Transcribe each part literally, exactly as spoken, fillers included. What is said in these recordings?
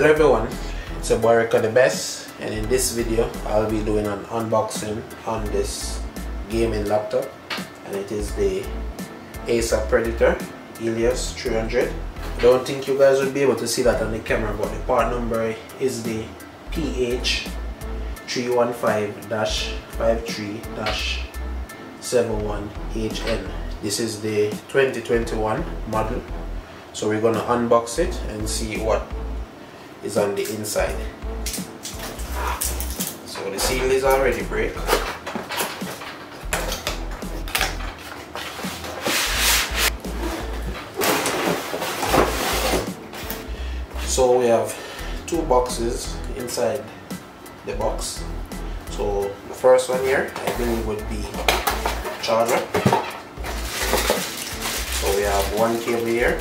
Hello everyone, it's your boy Rickodebest, and in this video I'll be doing an unboxing on this gaming laptop, and it is the Acer Predator Helios three hundred. I don't think you guys would be able to see that on the camera, but the part number is the P H three one five dash five three dash seven one H N. This is the twenty twenty-one model, so we're going to unbox it and see what is on the inside. So the seal is already break. So we have two boxes inside the box. So the first one here, I believe, would be charger. So we have one cable here,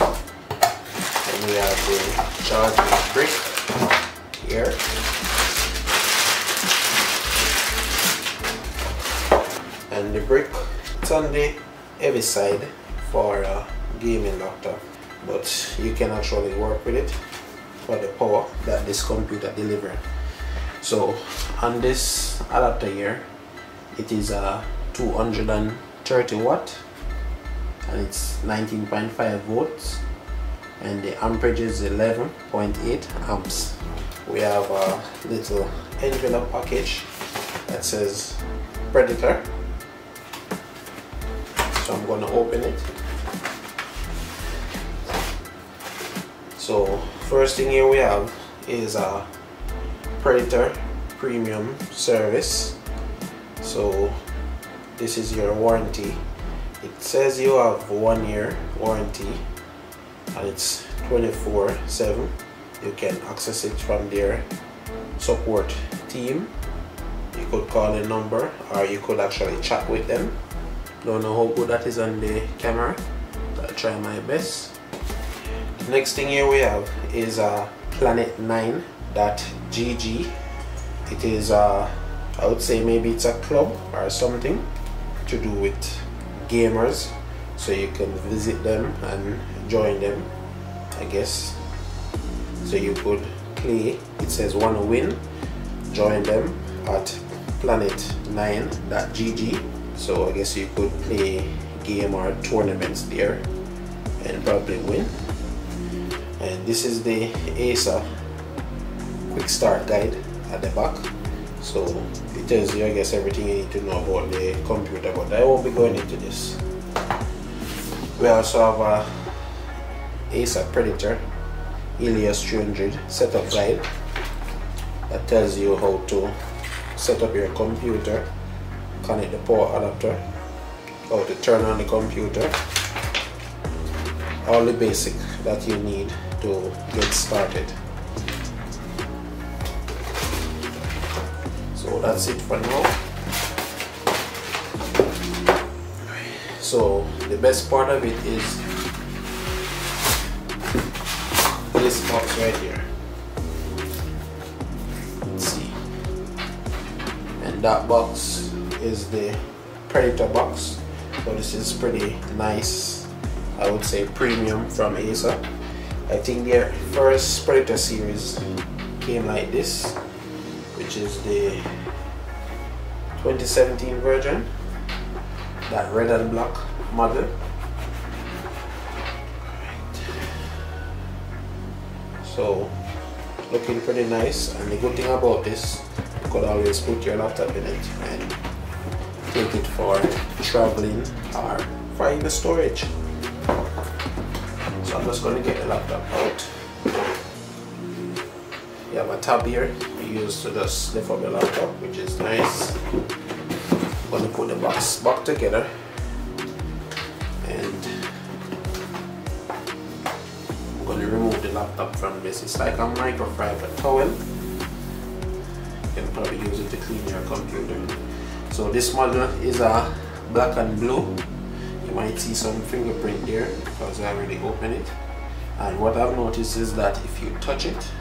and we have the charging brick here. And the brick, it's on the heavy side for a gaming laptop, but you can actually work with it for the power that this computer delivers. So on this adapter here, it is a two hundred thirty watt, and it's nineteen point five volts, and the amperage is eleven point eight amps. We have a little envelope package that says Predator, so I'm going to open it. So first thing here we have is a Predator premium service. So this is your warranty. It says you have one year warranty, and it's twenty-four seven. You can access it from their support team. You could call a number, or you could actually chat with them. Don't know how good that is on the camera, but I'll try my best. Next thing here we have is a uh, Planet nine dot G G. It is uh, I would say maybe it's a club or something to do with gamers, so you can visit them and join them, I guess. So you could play, it says wanna win, join them at Planet nine dot G G. So I guess you could play game or tournaments there and probably win. And this is the Acer quick start guide at the back, so it tells you, I guess, everything you need to know about the computer, but I won't be going into this. We also have a Acer Predator Helios three hundred setup guide that tells you how to set up your computer, connect the power adapter, how to turn on the computer, all the basic that you need to get started. So that's it for now. So the best part of it is this box right here. Let's see. And that box is the Predator box. So this is pretty nice, I would say premium, from Acer. I think their first Predator series came like this, which is the twenty seventeen version, that red and black model. Right. So looking pretty nice, and the good thing about this, you could always put your laptop in it and take it for traveling or for the storage. So I'm just going to get the laptop out. You have a tab here you use to just lift up your laptop, which is nice. I'm going to put the box back together, and I'm going to remove the laptop from this. It's like a microfiber towel. You can probably use it to clean your computer. So this model is a black and blue. You might see some fingerprint there because I already opened it, and what I've noticed is that if you touch it,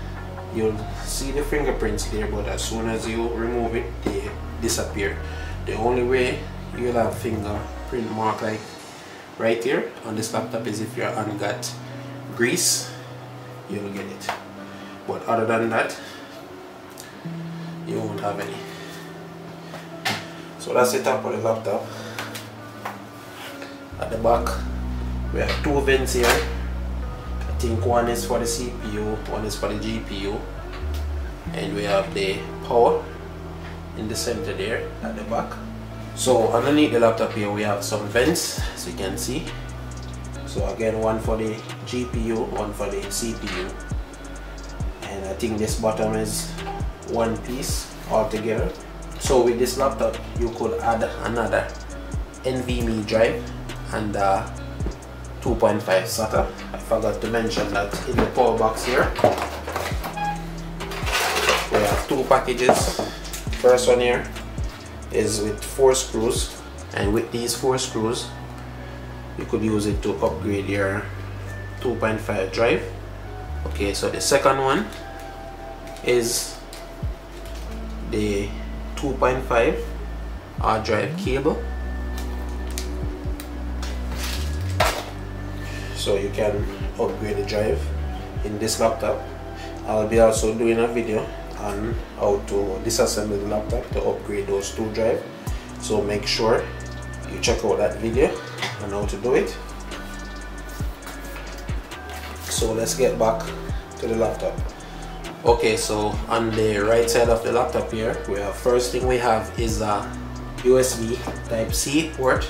you'll see the fingerprints there, but as soon as you remove it, they disappear. The only way you'll have fingerprint mark like right here on this laptop is if your hand got grease, you'll get it. but other than that, you won't have any. So that's the top of the laptop. At the back, we have two vents here. I think one is for the C P U, one is for the G P U, and we have the power in the center there at the back. So underneath the laptop here, we have some vents, as you can see. So again, one for the G P U, one for the C P U, and I think this bottom is one piece altogether. So with this laptop, you could add another NVMe drive and uh, two point five SATA. I forgot to mention that in the power box here, we have two packages. First one here is with four screws, and with these four screws, you could use it to upgrade your two point five drive. Okay, so the second one is the two point five hard drive cable. So you can upgrade the drive in this laptop. I'll be also doing a video on how to disassemble the laptop to upgrade those two drives. So make sure you check out that video and how to do it. So let's get back to the laptop. Okay, so on the right side of the laptop here, we have, first thing we have is a U S B type C port.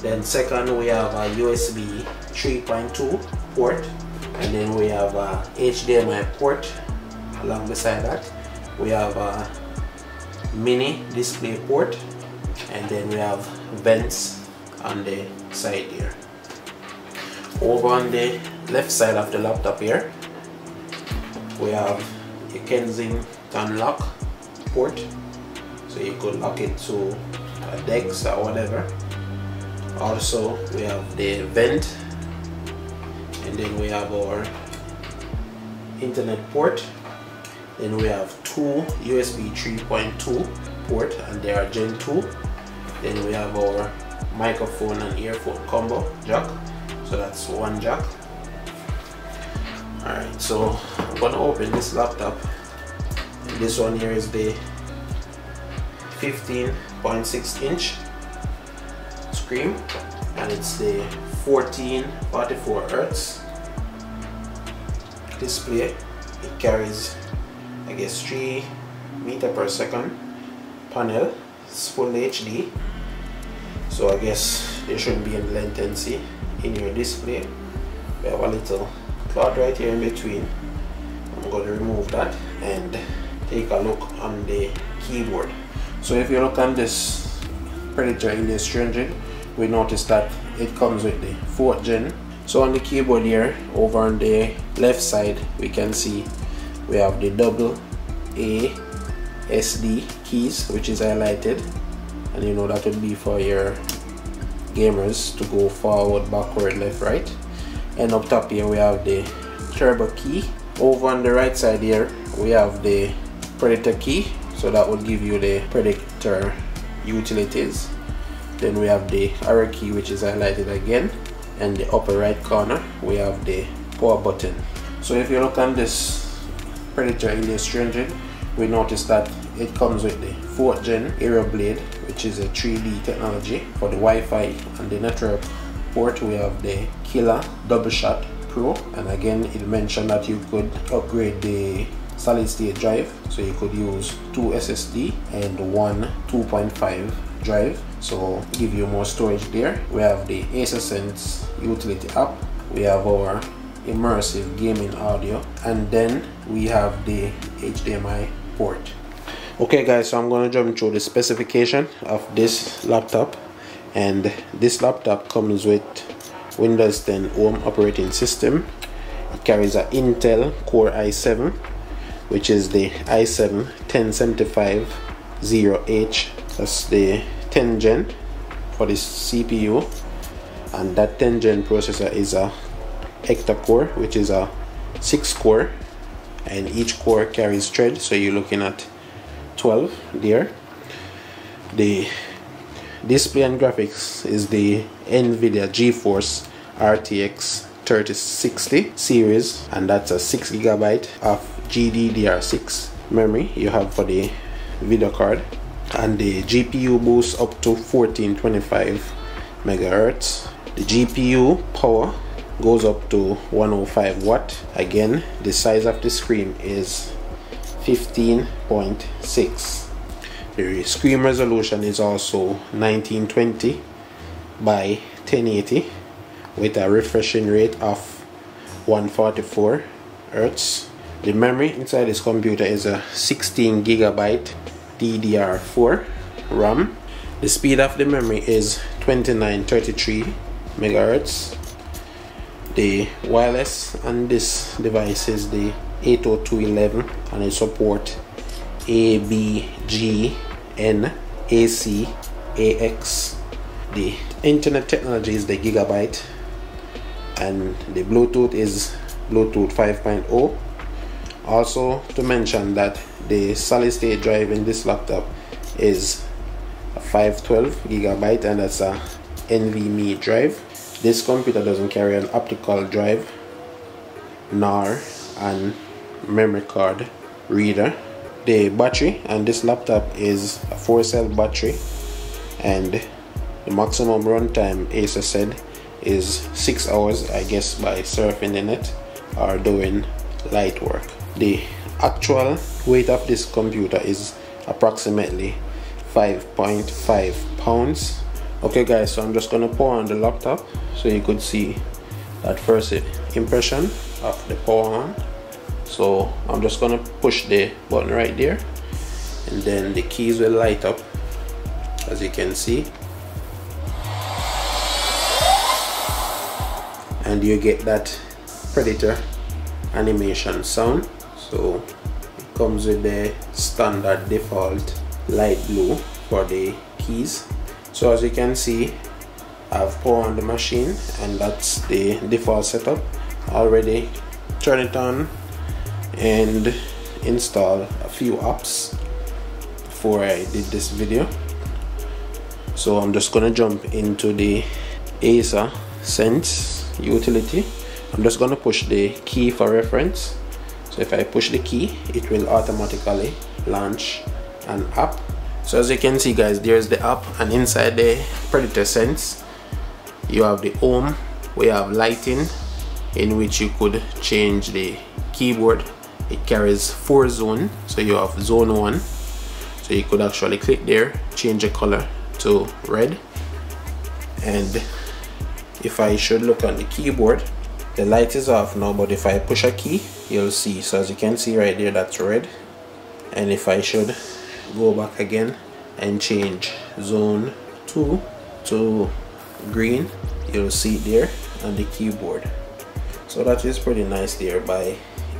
Then second, we have a U S B three point two port, and then we have a H D M I port. Along beside that, we have a mini display port, and then we have vents on the side here. Over on the left side of the laptop here, we have a Kensington lock port, so you could lock it to a DeX or whatever. Also, we have the vent, and then we have our internet port. Then we have two U S B three point two port, and they are Gen two. Then we have our microphone and earphone combo jack, so that's one jack. Alright, so I'm gonna open this laptop. This one here is the fifteen point six inch screen, and it's the fourteen forty-four hertz display. It carries, I guess, three meter per second panel. It's full H D. So I guess there shouldn't be any latency in your display. We have a little cloud right here in between. I'm going to remove that and take a look on the keyboard. So if you look on this Predator Helios three hundred, we notice that it comes with the fourth gen. So on the keyboard here, over on the left side, we can see we have the double A S D keys, which is highlighted. And you know that would be for your gamers to go forward, backward, left, right. And up top here we have the turbo key. Over on the right side here we have the Predator key, so that would give you the Predator utilities. Then we have the arrow key, which is highlighted again, and the upper right corner we have the power button. So if you look on this Predator Helios three hundred, we notice that it comes with the fourth gen Aero Blade, which is a three D technology. For the Wi-Fi and the network port, we have the Killer Double Shot Pro. And again, it mentioned that you could upgrade the solid state drive, so you could use two S S D and one two point five drive, so give you more storage there. We have the AcerSense utility app. We have our immersive gaming audio, and then we have the H D M I port. Okay guys, so I'm going to jump through the specification of this laptop. And this laptop comes with Windows ten Home operating system. It carries an Intel Core i seven, which is the i seven ten seventy-five oh H. That's the tenth gen for the C P U, and that tenth gen processor is a octa-core, which is a six core, and each core carries thread, so you're looking at twelve there. The display and graphics is the Nvidia GeForce R T X thirty sixty series, and that's a six gigabyte of G D D R six memory you have for the video card, and the G P U boosts up to fourteen twenty-five megahertz. The G P U power goes up to one oh five watt. Again, the size of the screen is fifteen point six. The screen resolution is also nineteen twenty by ten eighty with a refreshing rate of one forty-four hertz. The memory inside this computer is a sixteen gigabyte D D R four RAM. The speed of the memory is twenty-nine thirty-three megahertz. The wireless on this device is the eight oh two dot eleven, and it support A, B, G, N, A, C, A, X. The internet technology is the Gigabyte, and the Bluetooth is Bluetooth five point oh. Also to mention that the solid state drive in this laptop is a five twelve gigabyte, and that's a NVMe drive. This computer doesn't carry an optical drive nor an memory card reader. The battery on this laptop is a four cell battery, and the maximum runtime, Acer said, is six hours, I guess, by surfing the net or doing light work. The actual weight of this computer is approximately five point five pounds. Okay guys, so I'm just gonna power on the laptop so you could see that first impression of the power on. So I'm just gonna push the button right there, and then the keys will light up as you can see, and you get that Predator animation sound. So it comes with the standard default light blue for the keys. So as you can see, I've powered on the machine, and that's the default setup. Already turn it on and install a few apps before I did this video. So I'm just gonna jump into the AcerSense utility. I'm just gonna push the key for reference. So if I push the key, it will automatically launch an app. So as you can see guys, there's the app, and inside the PredatorSense you have the home, we have lighting, in which you could change the keyboard. It carries four zones, so you have zone one, so you could actually click there, change the color to red. And if I should look on the keyboard, the light is off now, but if I push a key, you'll see. So as you can see right there, that's red. And if I should go back again and change zone two to green, you'll see it there on the keyboard. So that is pretty nice there by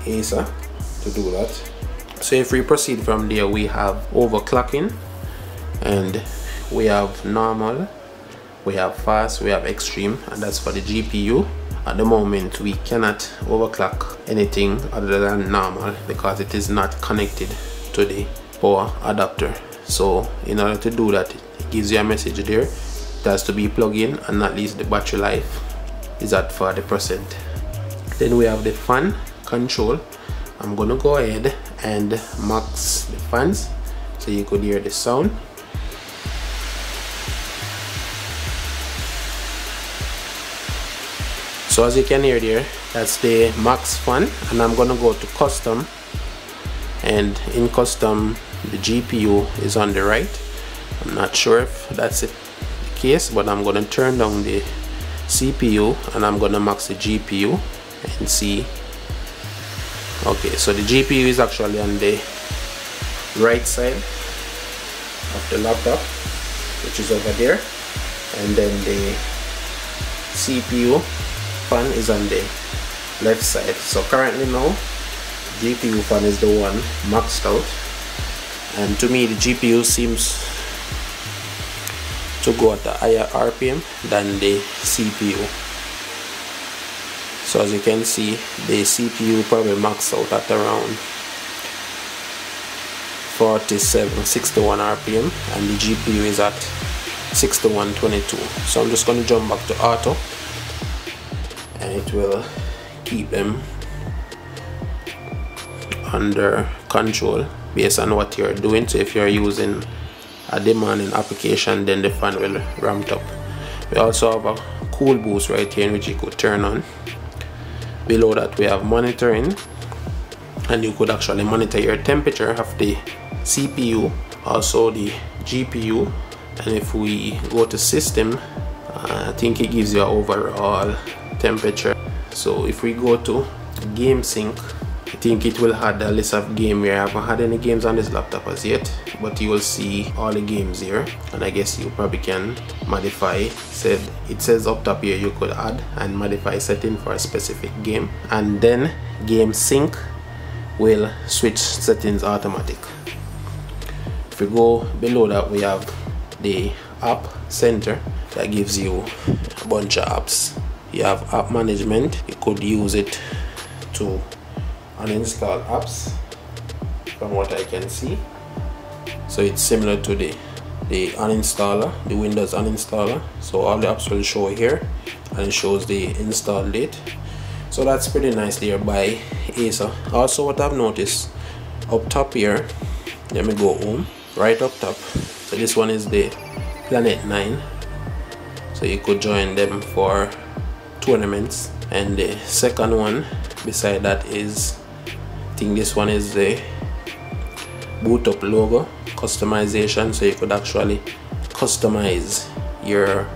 Acer to do that. So if we proceed from there, we have overclocking, and we have normal, we have fast, we have extreme, and that's for the G P U. At the moment we cannot overclock anything other than normal because it is not connected to the power adapter. So in order to do that, it gives you a message there. It has to be plugged in, and at least the battery life is at forty percent. Then we have the fan control. I'm gonna go ahead and max the fans so you could hear the sound. So as you can hear there, that's the max fan, and I'm gonna go to custom, and in custom the G P U is on the right. I'm not sure if that's the case, but I'm gonna turn down the C P U and I'm gonna max the G P U and see. Okay, so the G P U is actually on the right side of the laptop, which is over there, and then the C P U fan is on the left side. So currently now G P U fan is the one maxed out, and to me the G P U seems to go at a higher R P M than the C P U. So as you can see, the C P U probably maxed out at around forty-seven sixty-one R P M, and the G P U is at sixty-one twenty-two. So I'm just going to jump back to auto and it will keep them under control based on what you're doing. So if you're using a demanding application, then the fan will ramp up. We also have a cool boost right here in which you could turn on. Below that we have monitoring, and you could actually monitor your temperature of the C P U, also the G P U. And if we go to system, uh, I think it gives you an overall temperature. So if we go to game sync, I think it will add a list of games here. I haven't had any games on this laptop as yet, but you will see all the games here, and I guess you probably can modify. Said it says up top here you could add and modify setting for a specific game, and then game sync will switch settings automatic. If we go below that, we have the app center that gives you a bunch of apps. You have app management. You could use it to uninstall apps from what I can see. So it's similar to the the uninstaller, the Windows uninstaller. So all the apps will show here, and it shows the install date. So that's pretty nice there by Acer. Also, what I've noticed up top here, let me go home, right up top. So this one is the Planet nine. So you could join them for tournaments. And the second one beside that is, I think this one is the boot up logo customization. So you could actually customize your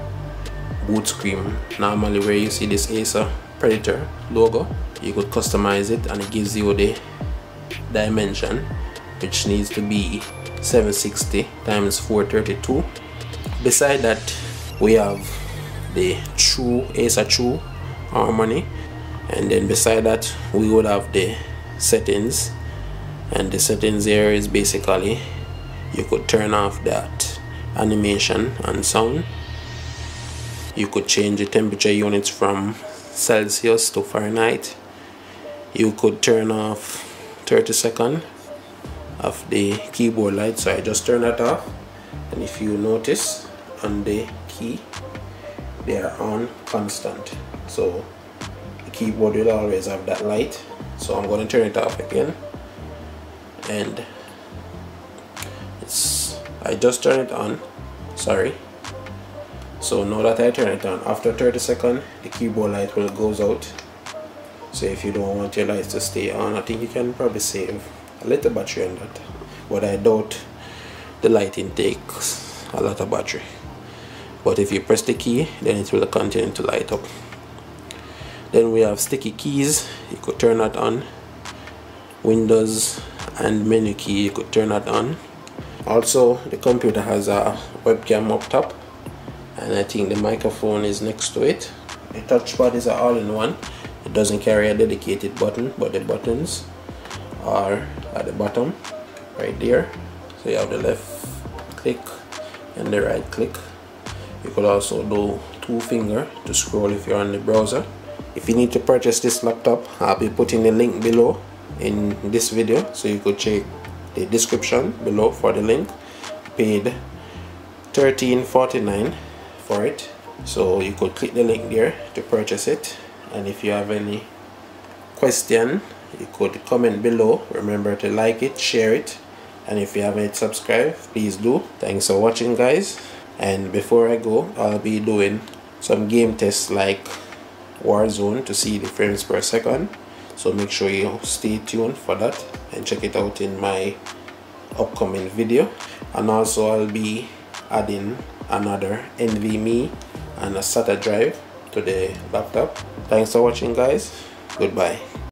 boot screen. Normally where you see this Acer Predator logo, you could customize it, and it gives you the dimension, which needs to be seven sixty times four thirty-two. Beside that we have the true Acer True Harmony, and then beside that we would have the settings, and the settings here is basically you could turn off that animation and sound. You could change the temperature units from Celsius to Fahrenheit. You could turn off thirty seconds of the keyboard light, so I just turn that off. And if you notice on the key, they are on constant, so the keyboard will always have that light. So I'm going to turn it off again, and it's I just turn it on, sorry. So now that I turn it on, after thirty seconds the keyboard light will goes out. So if you don't want your lights to stay on, I think you can probably save a little battery on that, but I doubt the lighting takes a lot of battery. But if you press the key, then it will continue to light up. Then we have sticky keys. You could turn that on. Windows and menu key, you could turn that on. Also the computer has a webcam up top, and I think the microphone is next to it. The touchpad is an all-in-one. It doesn't carry a dedicated button, but the buttons are at the bottom right there. So you have the left click and the right click. You could also do two finger to scroll if you're on the browser. If you need to purchase this laptop, I'll be putting the link below in this video, so you could check the description below for the link. Paid thirteen forty-nine for it, so you could click the link there to purchase it. And if you have any question, you could comment below. Remember to like it, share it, and if you haven't subscribed, please do. Thanks for watching, guys. And before I go, I'll be doing some game tests like Warzone to see the frames per second, so make sure you stay tuned for that and check it out in my upcoming video. And also I'll be adding another NVMe and a SATA drive to the laptop. Thanks for watching, guys. Goodbye.